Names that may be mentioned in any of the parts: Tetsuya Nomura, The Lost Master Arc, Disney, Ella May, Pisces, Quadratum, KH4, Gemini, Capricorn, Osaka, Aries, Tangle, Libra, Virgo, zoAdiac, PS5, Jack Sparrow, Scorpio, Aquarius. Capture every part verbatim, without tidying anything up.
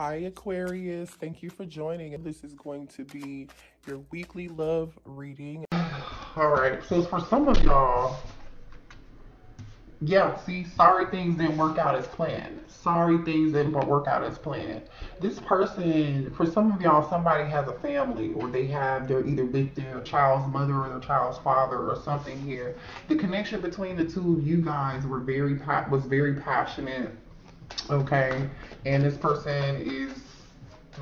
Hi Aquarius, thank you for joining. This is going to be your weekly love reading. All right, so for some of y'all, yeah, see, sorry things didn't work out as planned. Sorry things didn't work out as planned. This person, for some of y'all, somebody has a family, or they have, they're either with their child's mother or their child's father or something here. The connection between the two of you guys were very was very passionate. Okay, and this person is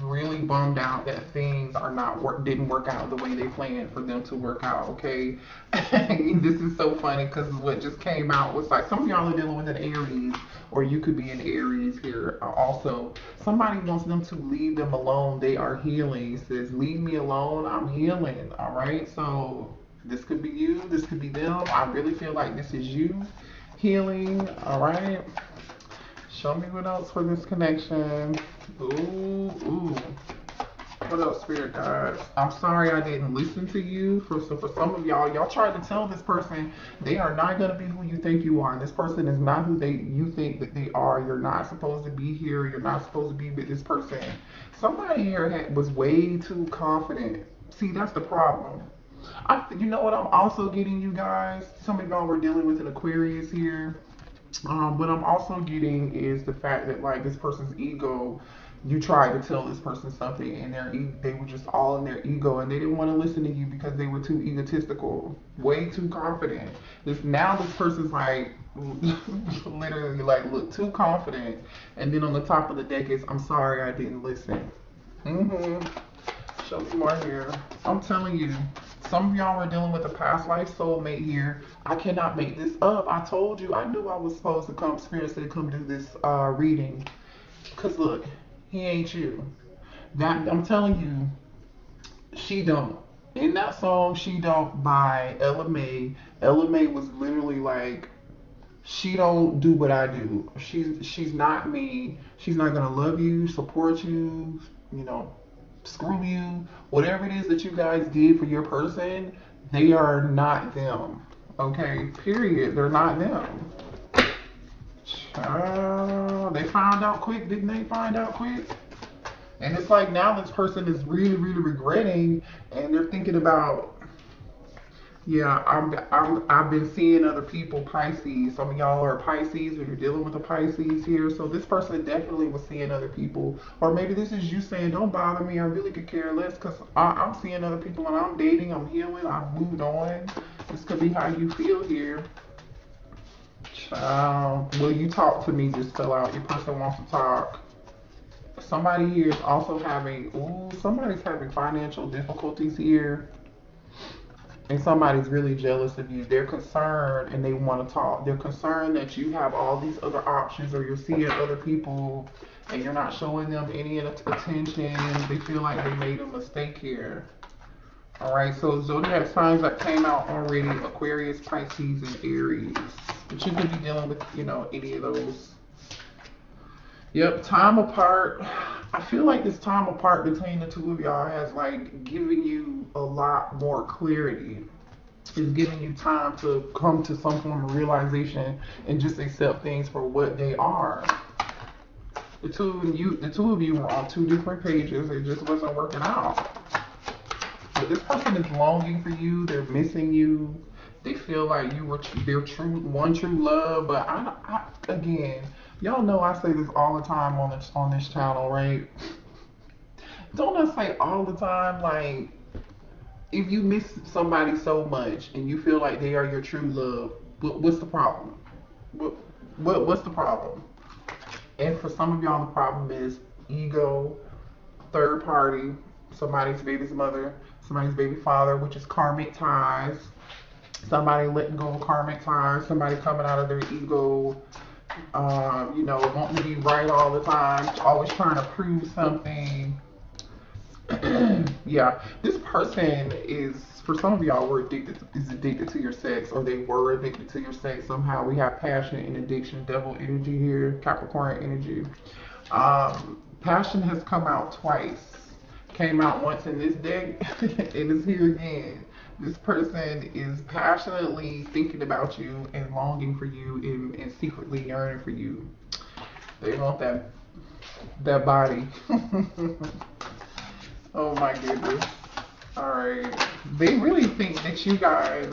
really bummed out that things are not work didn't work out the way they planned for them to work out. Okay, this is so funny because what just came out was like some of y'all are dealing with an Aries, or you could be an Aries here. Also, somebody wants them to leave them alone. They are healing. Says, "Leave me alone. I'm healing." All right, so this could be you. This could be them. I really feel like this is you healing. All right. Show me what else for this connection. Ooh, ooh. What else, Spirit Guides? I'm sorry I didn't listen to you. For, so for some of y'all, y'all tried to tell this person they are not going to be who you think you are. This person is not who they you think that they are. You're not supposed to be here. You're not supposed to be with this person. Somebody here had, was way too confident. See, that's the problem. I, you know what I'm also getting, you guys? Some of y'all were dealing with an Aquarius here. Um, what I'm also getting is the fact that, like, this person's ego, you try to tell this person something and their e they were just all in their ego and they didn't want to listen to you because they were too egotistical, way too confident. This now this person's like literally like look too confident, and then on the top of the deck is I'm sorry I didn't listen. Mm-hmm. Show some more here. I'm telling you. Some of y'all are dealing with a past life soulmate here. I cannot make this up. I told you. I knew I was supposed to come, Spirit said, come do this uh, reading. Because, look, he ain't you. That I'm telling you, She Don't. In that song, She Don't by Ella May, Ella May was literally like, she don't do what I do. She's, she's not me. She's not going to love you, support you, you know. Screw you, whatever it is that you guys did for your person, they are not them. Okay, period. They're not them. Child, they found out quick. Didn't they find out quick? And it's like now this person is really, really regretting, and they're thinking about, yeah, I'm, I'm, I've been seeing other people, Pisces. Some of y'all are Pisces or you're dealing with a Pisces here. So this person definitely was seeing other people. Or maybe this is you saying, don't bother me. I really could care less because I'm seeing other people and I'm dating. I'm healing. I've moved on. This could be how you feel here. Child, will you talk to me? Just fill out. Your person wants to talk. Somebody here is also having, ooh, somebody's having financial difficulties here. And somebody's really jealous of you. They're concerned and they want to talk. They're concerned that you have all these other options or you're seeing other people and you're not showing them any attention. They feel like they made a mistake here. All right, so zodiac signs that came out already, Aquarius, Pisces, and Aries. But you could be dealing with, you know, any of those. Yep, time apart. I feel like this time apart between the two of y'all has like given you a lot more clarity. It's giving you time to come to some form of realization and just accept things for what they are. The two of you, the two of you were on two different pages. It just wasn't working out. But this person is longing for you. They're missing you. They feel like you were their true one true love. But I, I again. Y'all know I say this all the time on this on this channel, right? Don't I say all the time, like, if you miss somebody so much and you feel like they are your true love, what, what's the problem? What, what what's the problem? And for some of y'all, the problem is ego, third party, somebody's baby's mother, somebody's baby father, which is karmic ties. Somebody letting go of karmic ties. Somebody coming out of their ego. Uh, you know, wanting to be right all the time, always trying to prove something. Yeah, this person is, for some of y'all, were addicted to, is addicted to your sex, or they were addicted to your sex. Somehow we have passion and addiction, devil energy here, Capricorn energy. Um, passion has come out twice. Came out once in this deck, and it's here again. This person is passionately thinking about you and longing for you and, and secretly yearning for you. They want that their body. Oh my goodness. Alright. They really think that you guys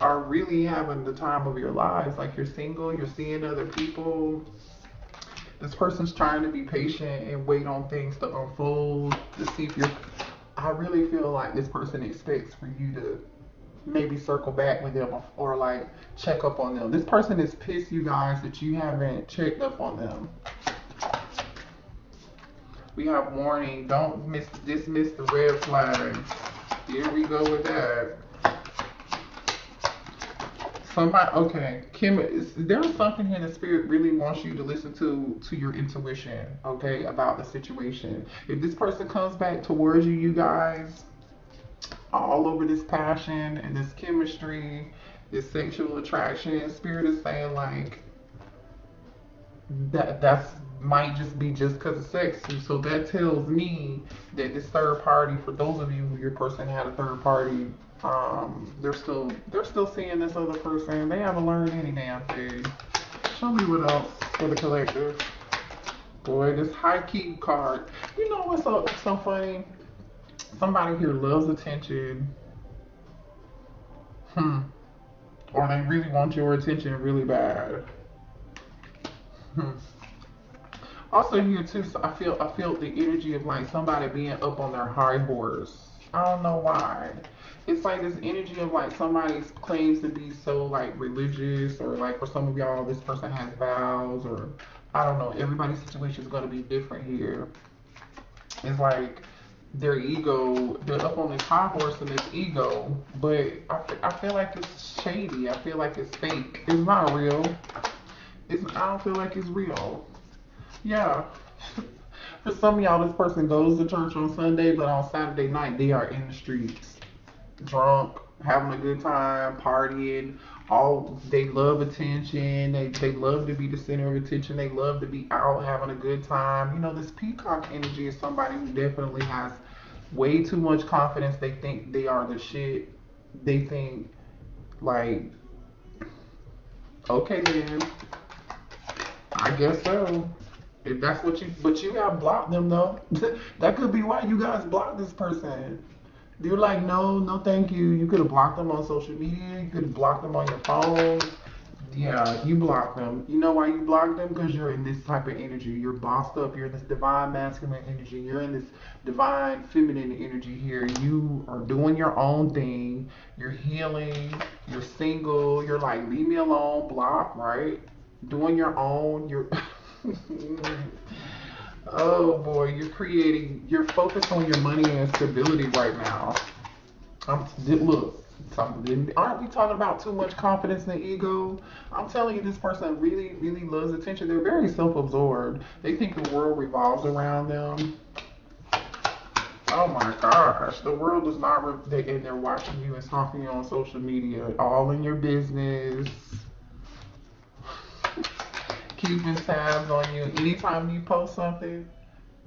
are really having the time of your lives. Like, you're single, you're seeing other people. This person's trying to be patient and wait on things to unfold to see if you're... I really feel like this person expects for you to maybe circle back with them or like check up on them. This person is pissed, you guys, that you haven't checked up on them. We have warning. Don't miss, dismiss the red flags. Here we go with that. Somebody, okay, Kim, is there something here the spirit really wants you to listen to, to your intuition, okay, about the situation. If this person comes back towards you, you guys, all over this passion and this chemistry, this sexual attraction, spirit is saying, like, that that's might just be just because of sex. And so that tells me that this third party, for those of you who your person had a third party, um they're still they're still seeing this other person. They haven't learned any damn thing. Show me what else for the collective. Boy, this high key card, you know what's so, so funny? Somebody here loves attention. Hmm or they really want your attention really bad. hmm Also here too, so I feel I feel the energy of like somebody being up on their high horse. I don't know why. It's like this energy of like somebody claims to be so like religious, or like for some of y'all this person has vows, or I don't know. Everybody's situation is going to be different here. It's like their ego, they're up on this high horse and this ego, but I, I feel like it's shady. I feel like it's fake. It's not real. It's I don't feel like it's real. Yeah. For some of y'all, this person goes to church on Sunday, but on Saturday night, they are in the streets, drunk, having a good time, partying. All they love attention. They, they love to be the center of attention. They love to be out having a good time. You know, this peacock energy is somebody who definitely has way too much confidence. They think they are the shit. They think, like, okay, then, I guess so. If that's what you, but you have blocked them though. That could be why you guys blocked this person. You're like, no, no, thank you. You could have blocked them on social media. You could have blocked them on your phone. Yeah, you blocked them. You know why you blocked them? Because you're in this type of energy. You're bossed up. You're in this divine masculine energy. You're in this divine feminine energy here. You are doing your own thing. You're healing. You're single. You're like, leave me alone. Block, right? Doing your own. You're. Oh boy, you're creating, you're focused on your money and stability right now. I'm, look, something, aren't we talking about too much confidence and ego? I'm telling you, this person really, really loves attention. They're very self-absorbed. They think the world revolves around them. Oh my gosh, the world does not, re they, and they're watching you and stalking you on social media, all in your business. Keeping tabs on you. Anytime you post something,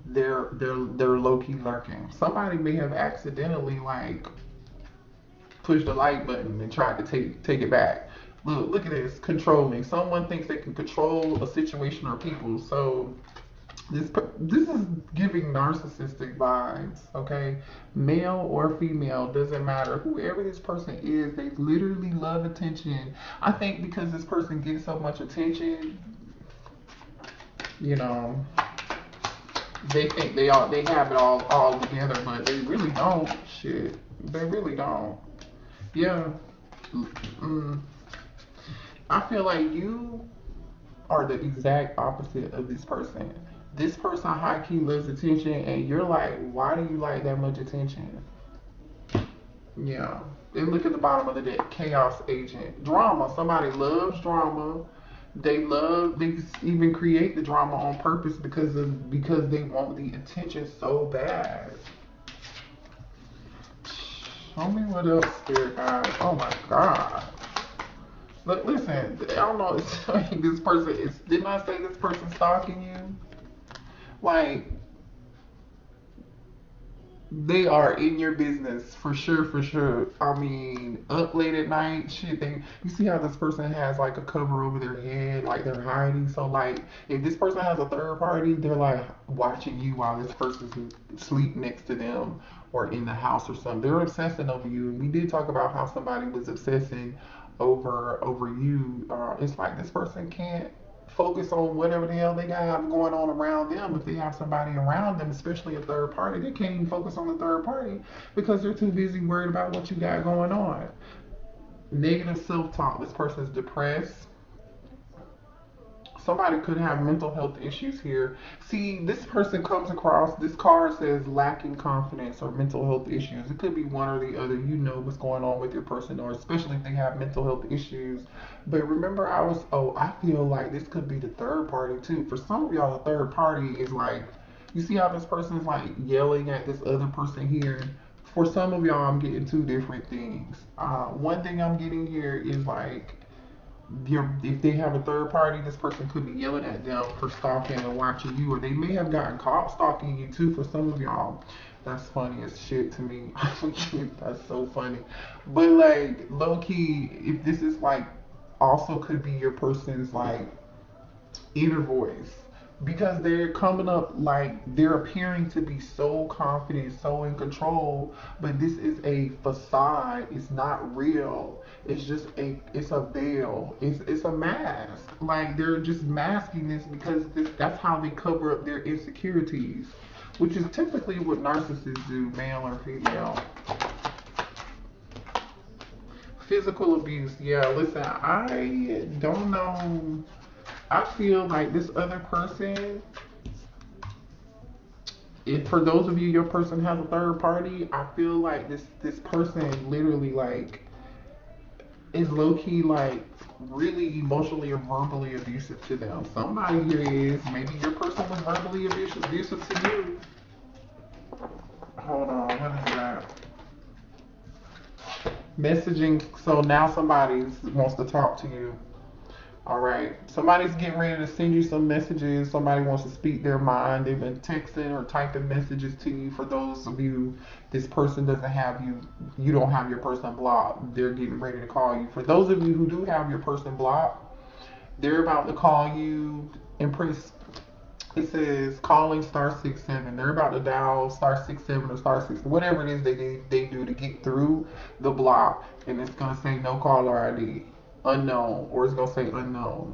they're they're they're low-key lurking. Somebody may have accidentally like pushed the like button and tried to take take it back. Look, look at this, controlling. Someone thinks they can control a situation or people. So this this is giving narcissistic vibes. Okay, male or female, doesn't matter. Whoever this person is, they literally love attention. I think because this person gets so much attention, you know, they think they all they have it all all together, but they really don't. Shit, they really don't. Yeah. Mm-mm. I feel like you are the exact opposite of this person. This person high key loves attention, and you're like, why do you like that much attention? Yeah. And look at the bottom of the deck, chaos agent, drama. Somebody loves drama. They love, they even create the drama on purpose because of, because they want the attention so bad. Show me what else, spirit guide. Oh my God. Look, listen, I don't know. It's like this person is, didn't I say this person stalking you? Like, they are in your business for sure, for sure. I mean, up late at night, shit. They, you see how this person has like a cover over their head, like they're hiding. So like, if this person has a third party, they're like watching you while this person's asleep next to them or in the house or something. They're obsessing over you. And we did talk about how somebody was obsessing over over you. Uh, it's like this person can't focus on whatever the hell they got going on around them. If they have somebody around them, especially a third party, they can't even focus on the third party because they're too busy worried about what you got going on. Negative self-talk. This person's depressed. Somebody could have mental health issues here. See, this person comes across, this card says lacking confidence or mental health issues. It could be one or the other. You know what's going on with your person, or especially if they have mental health issues. But remember, I was, oh, I feel like this could be the third party too. For some of y'all, the third party is like, you see how this person's like yelling at this other person here? For some of y'all, I'm getting two different things. Uh, one thing I'm getting here is like, Your, if they have a third party, this person could be yelling at them for stalking and watching you, or they may have gotten caught stalking you too. For some of y'all, that's funny as shit to me. That's so funny. But like, low key, if this is like, also could be your person's like inner voice, because they're coming up like they're appearing to be so confident, so in control, but this is a facade. It's not real. It's just a, it's a veil. It's it's a mask. Like they're just masking this because this, that's how they cover up their insecurities, which is typically what narcissists do, male or female. Physical abuse. Yeah, listen, I don't know. I feel like this other person, if for those of you, your person has a third party, I feel like this, this person literally like is low-key like really emotionally or verbally abusive to them. Somebody here is, maybe your person was verbally abusive, abusive to you. Hold on, what is that? Messaging, so now somebody wants to talk to you. All right, somebody's getting ready to send you some messages. Somebody wants to speak their mind. They've been texting or typing messages to you. For those of you, this person doesn't have you, you don't have your person blocked, they're getting ready to call you. For those of you who do have your person blocked, they're about to call you. And press, it says calling star six seven. They're about to dial star six seven or star six, whatever it is they do, they do to get through the block. And it's gonna say no caller I D. Unknown, or it's gonna say unknown.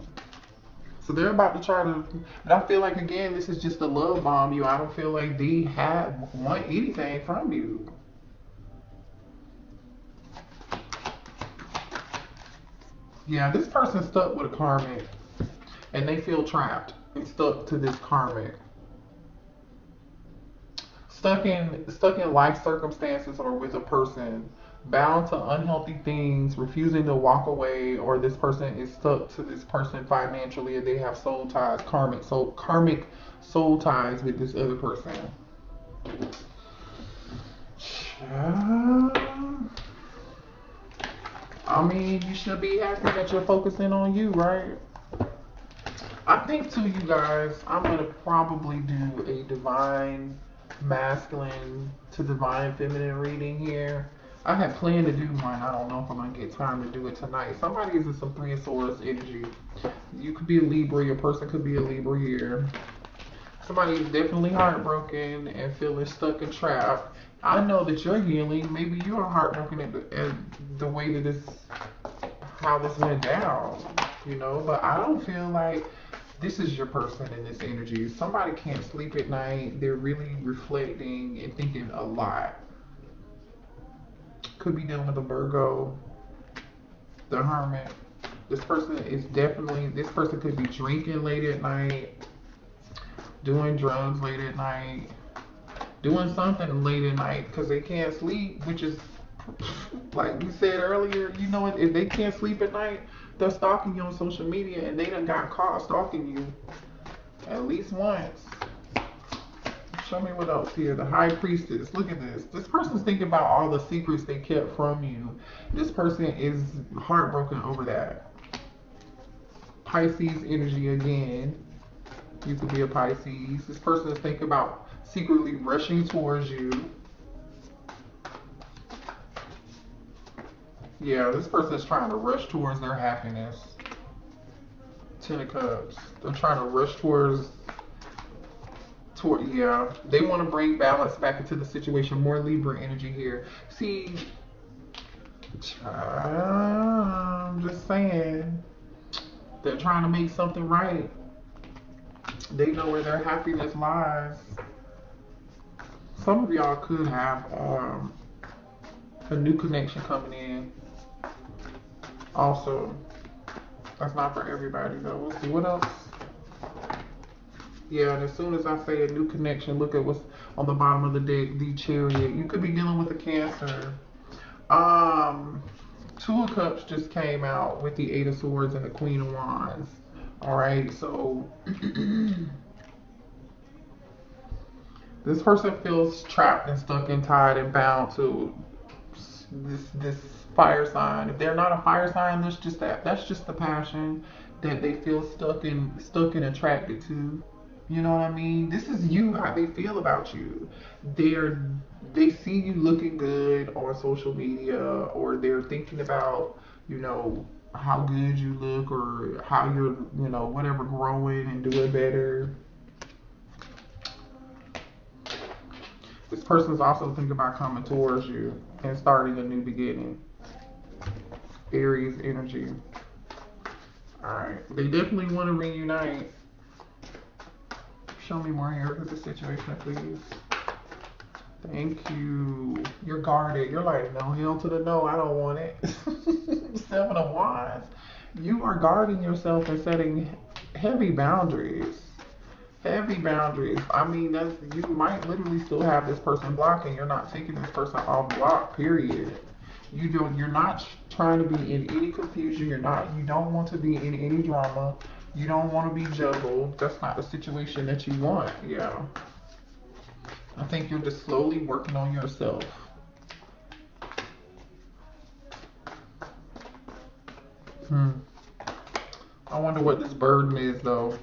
So they're about to try to, but I feel like again, this is just a love bomb. You, I don't feel like they have want anything from you. Yeah, this person's stuck with a karmic, and they feel trapped and stuck to this karmic. Stuck in, stuck in life circumstances or with a person. Bound to unhealthy things, refusing to walk away, or this person is stuck to this person financially, and they have soul ties, karmic, so karmic soul ties with this other person. I mean, you should be happy that you're focusing on you, right? I think too, you guys, I'm gonna probably do a divine masculine to divine feminine reading here. I had planned to do one. I don't know if I'm going to get time to do it tonight. Somebody is in some Three of Swords energy. You could be a Libra. Your person could be a Libra here. Somebody is definitely heartbroken and feeling stuck and trapped. I know that you're healing. Maybe you are heartbroken at the, at the way that this, how this went down, you know. But I don't feel like this is your person in this energy. Somebody can't sleep at night. They're really reflecting and thinking a lot. Could be dealing with a Virgo, the Hermit. This person is definitely, this person could be drinking late at night, doing drugs late at night, doing something late at night because they can't sleep, which is, like we said earlier, you know, if they can't sleep at night, they're stalking you on social media, and they done got caught stalking you at least once. Show me what else here. The High Priestess. Look at this. This person's thinking about all the secrets they kept from you. This person is heartbroken over that. Pisces energy again. You could be a Pisces. This person is thinking about secretly rushing towards you. Yeah, this person is trying to rush towards their happiness. Ten of Cups. They're trying to rush towards... toward, yeah, they want to bring balance back into the situation. More Libra energy here. See, I'm just saying, they're trying to make something right. They know where their happiness lies. Some of y'all could have um, a new connection coming in. Also, that's not for everybody though. We'll see what else. Yeah, and as soon as I say a new connection, look at what's on the bottom of the deck, the Chariot. You could be dealing with a Cancer. Um, Two of Cups just came out with the Eight of Swords and the Queen of Wands. Alright, so this person feels trapped and stuck and tied and bound to this this fire sign. If they're not a fire sign, that's just that that's just the passion that they feel stuck in stuck and attracted to. You know what I mean? This is you, how they feel about you. They're, they see you looking good on social media, or they're thinking about, you know, how good you look, or how you're, you know, whatever, growing and doing better. This person's also thinking about coming towards you and starting a new beginning. Aries energy. Alright, they definitely want to reunite. Show me more here with the situation, please. Thank you. You're guarded. You're like, no, hell to the no. I don't want it. Seven of Wands. You are guarding yourself and setting heavy boundaries. Heavy boundaries. I mean, that's, you might literally still have this person blocking. You're not taking this person off block, period. You don't, you're not trying to be in any confusion. You're not, you don't want to be in any drama. You don't want to be juggled. That's not the situation that you want. Yeah. I think you're just slowly working on yourself. Hmm. I wonder what this burden is, though.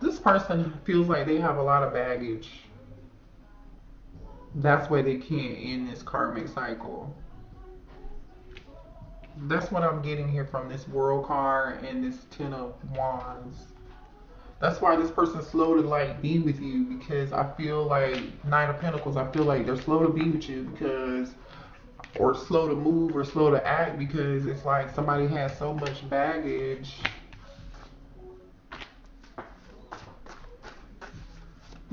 This person feels like they have a lot of baggage. That's why they can't end this karmic cycle. That's what I'm getting here from this World card and this Ten of Wands. That's why this person's slow to like be with you, because I feel like Nine of Pentacles, I feel like they're slow to be with you because, or slow to move or slow to act, because it's like somebody has so much baggage.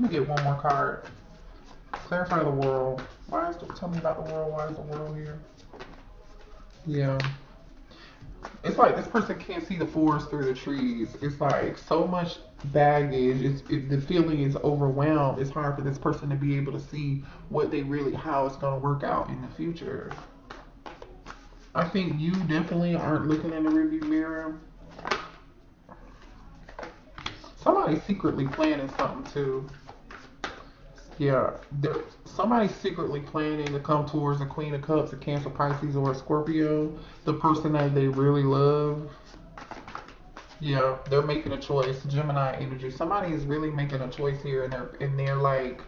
Let me get one more card. Clarify the World. Why is the, tell me about the World. Why is the World here? Yeah, it's like this person can't see the forest through the trees. It's like so much baggage. It's, it, the feeling is overwhelmed. It's hard for this person to be able to see what they really, how it's going to work out in the future. I think you definitely aren't looking in the rearview mirror. Somebody's secretly planning something too. Yeah, there, somebody's secretly planning to come towards the Queen of Cups, a Cancer, Pisces, or a Scorpio. The person that they really love. Yeah, they're making a choice. Gemini energy. Somebody is really making a choice here, and they're and they're like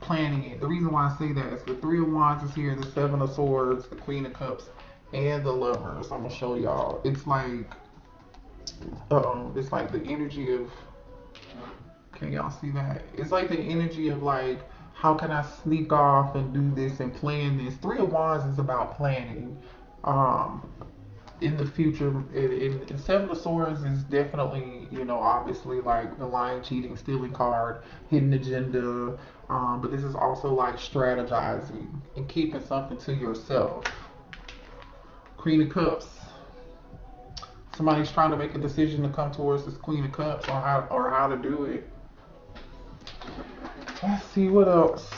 planning it. The reason why I say that is the Three of Wands is here, the Seven of Swords, the Queen of Cups, and the Lovers. I'm gonna show y'all. It's like, um, it's like the energy of. Can y'all see that? It's like the energy of like, how can I sneak off and do this and plan this? Three of Wands is about planning um, in the future. It, it, and Seven of Swords is definitely, you know, obviously like the lying, cheating, stealing card, hidden agenda. Um, but this is also like strategizing and keeping something to yourself. Queen of Cups. Somebody's trying to make a decision to come towards this Queen of Cups on how, or how to do it. Let's see what else.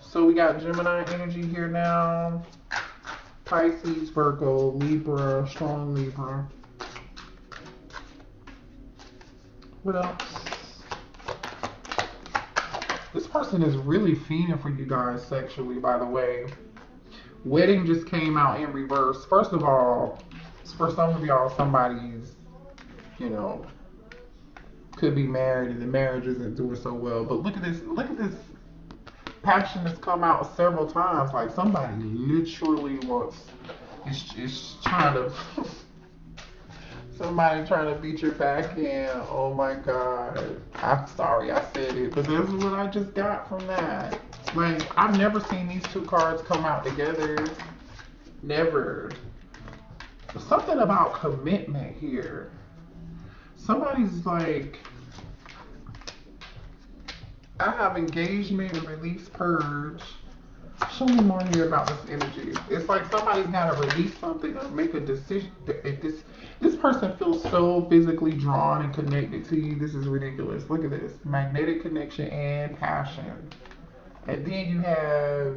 So we got Gemini energy here now. Pisces, Virgo, Libra, strong Libra. What else? This person is really fiending for you guys sexually, by the way. Wedding just came out in reverse. First of all, for some of y'all, somebody's, you know, could be married and the marriage isn't doing so well. But look at this, look at this passion has come out several times. Like somebody literally wants, it's, it's trying to, somebody trying to beat your back end. Oh my God. I'm sorry I said it, but this is what I just got from that. Like, I've never seen these two cards come out together. Never. There's something about commitment here. Somebody's like, I have engagement and release purge. Show me more here about this energy. It's like somebody's got to release something or make a decision. If this this person feels so physically drawn and connected to you, this is ridiculous. Look at this. Magnetic connection and passion. And then you have,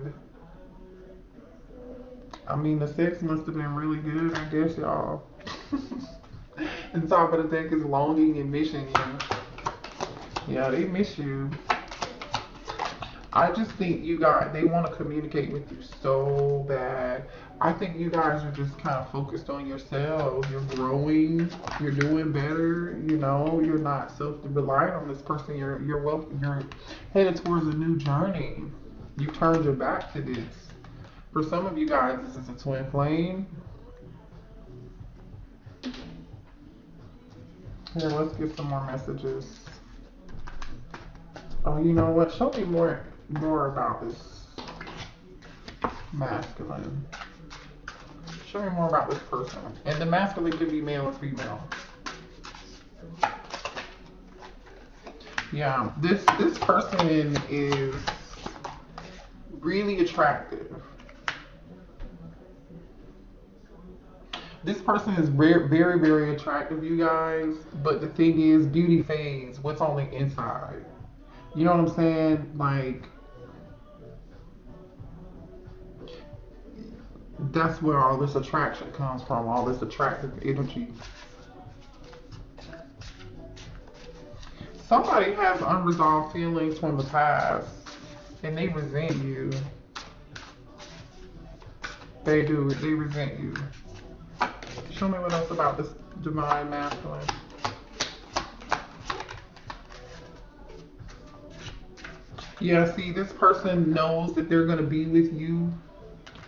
I mean, the sex must have been really good, I guess, y'all. And top of the deck is longing and missing you. Yeah, they miss you. I just think you guys, they want to communicate with you so bad. I think you guys are just kind of focused on yourself. You're growing. You're doing better. You know, you're not self-reliant on this person. You're you're well, you're headed towards a new journey. You turned your back to this. For some of you guys, this is a twin flame. Here, let's get some more messages. Oh, you know what? Show me more, more about this masculine. Show me more about this person. And the masculine could be male or female. Yeah, this this person is really attractive. This person is very, very, very attractive, you guys. But the thing is, beauty fades. What's on the inside? You know what I'm saying? Like, that's where all this attraction comes from, all this attractive energy. Somebody has unresolved feelings from the past, and they resent you. They do. They resent you. Show me what else about this divine masculine. Yeah, see, this person knows that they're going to be with you.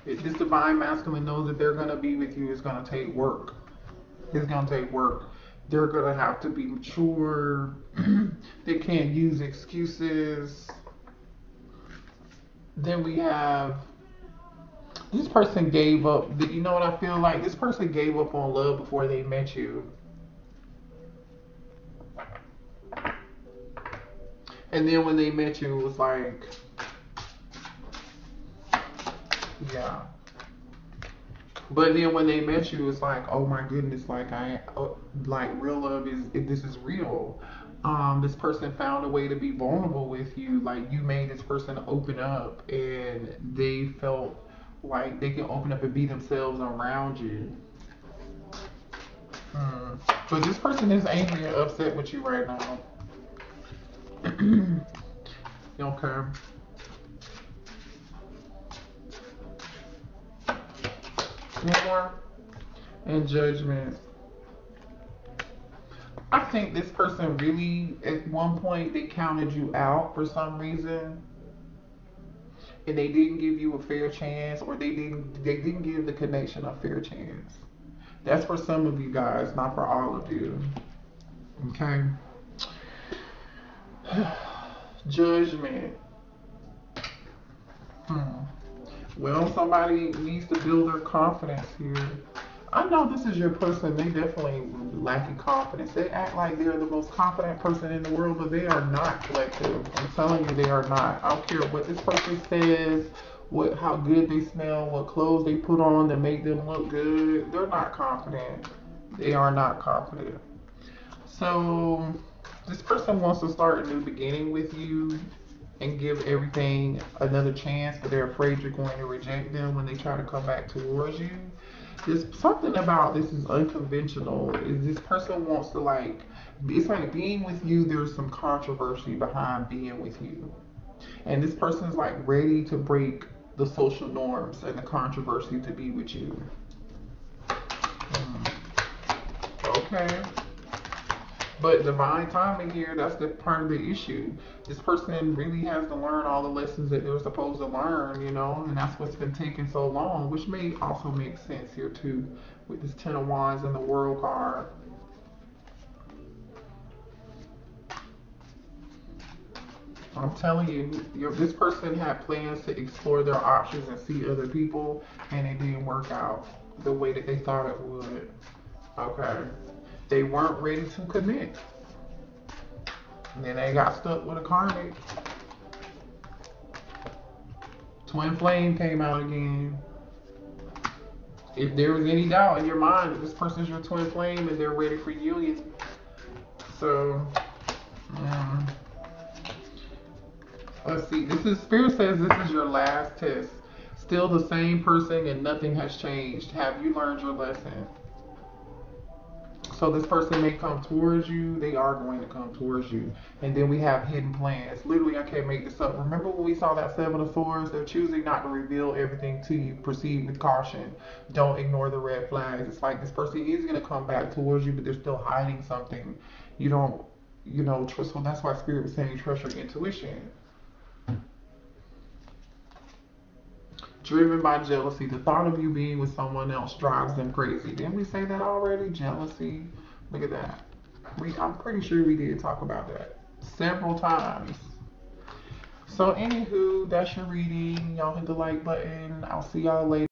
This divine masculine knows that they're going to be with you. It's going to take work. It's going to take work. They're going to have to be mature. They can't use excuses. Then we have... This person gave up. You know what I feel like? This person gave up on love before they met you. And then when they met you, it was like, yeah. But then when they met you, it's like, oh my goodness, like I, like real love is, this is real. Um, this person found a way to be vulnerable with you. Like you made this person open up, and they felt like they can open up and be themselves around you. Mm. But this person is angry and upset with you right now. Okay. One more. And judgment. I think this person really, at one point, they counted you out for some reason. And they didn't give you a fair chance, or they didn't they didn't give the connection a fair chance. That's for some of you guys, not for all of you. Okay. Judgment. Hmm. Well, somebody needs to build their confidence here. I know this is your person. They definitely lacking confidence. They act like they're the most confident person in the world, but they are not, collective. I'm telling you, they are not. I don't care what this person says, what how good they smell, what clothes they put on that make them look good. They're not confident. They are not confident. So this person wants to start a new beginning with you and give everything another chance, but they're afraid you're going to reject them when they try to come back towards you. There's something about this is unconventional. Is this person wants to, like, it's like being with you, there's some controversy behind being with you. And this person's like ready to break the social norms and the controversy to be with you. Mm. Okay. But divine timing here, that's the part of the issue. This person really has to learn all the lessons that they were supposed to learn, you know, and that's what's been taking so long, which may also make sense here too, with this Ten of Wands and the World card. I'm telling you, you know, this person had plans to explore their options and see other people, and it didn't work out the way that they thought it would. Okay. They weren't ready to commit. And then they got stuck with a karmic. Twin flame came out again. If there was any doubt in your mind that this person's your twin flame and they're ready for union. So, um, let's see. This is, Spirit says this is your last test. Still the same person and nothing has changed. Have you learned your lesson? So this person may come towards you. They are going to come towards you. And then we have hidden plans. Literally, I can't make this up. Remember when we saw that Seven of Swords? They're choosing not to reveal everything to you. Proceed with caution. Don't ignore the red flags. It's like this person is going to come back towards you, but they're still hiding something. You don't, you know, trust. So that's why Spirit was saying trust your intuition. Driven by jealousy. The thought of you being with someone else drives them crazy. Didn't we say that already? Jealousy. Look at that. We, I'm pretty sure we did talk about that several times. So anywho, that's your reading. Y'all hit the like button. I'll see y'all later.